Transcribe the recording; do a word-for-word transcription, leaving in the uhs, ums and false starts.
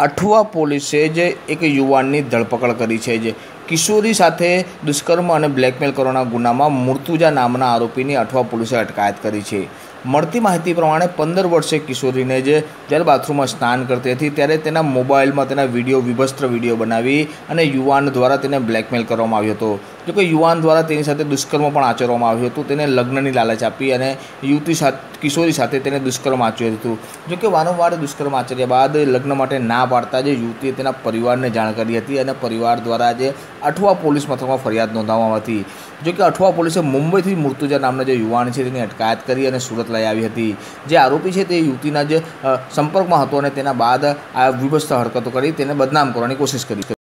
अठुआ पोलीसे जे एक युवानी धरपकड़ करी है। जे किशोरी साथे दुष्कर्म और ब्लेकमेल करवाना गुना में मुर्तुजा नामना आरोपी ने अठवा पुलिस अटकायत करी है। मळती माहिती प्रमाण पंदर वर्षीय किशोरी ने जे जल बाथरूम में स्नान करती थी त्यारे तेना मोबाइल में तेना वीडियो विभत्स वीडियो बनावी अने युवान द्वारा तेने ब्लेकमेल करवामां आव्यो हतो। जो कि युवान द्वारा तेनी साथे दुष्कर्म पण आचरवामां आव्यो हतो। तेने लग्ननी लालच आपी अने युवती साथ किशोरी साथे तेने दुष्कर्म आचर्युं हतुं। जो कि वारंवार दुष्कर्म आचर्या बाद लग्न माटे ना पाडता जे युवतीए तेना परिवारने जाण करी हती अने परिवार द्वारा जे अठवा पोलीस मथकमां फरियाद नोंधाववामां हती। जो कि अठवा पोलीसे मुंबई थी मुर्तुजा नामना जो युवान है तेनी अटकायत करी अने सूरत लई आई हती। जे आरोपी है ते युवतीना ज संपर्कमां हतो अने तेना बाद आ विभत्स हरकतों करी तेने बदनाम करवानी कोशिश करी।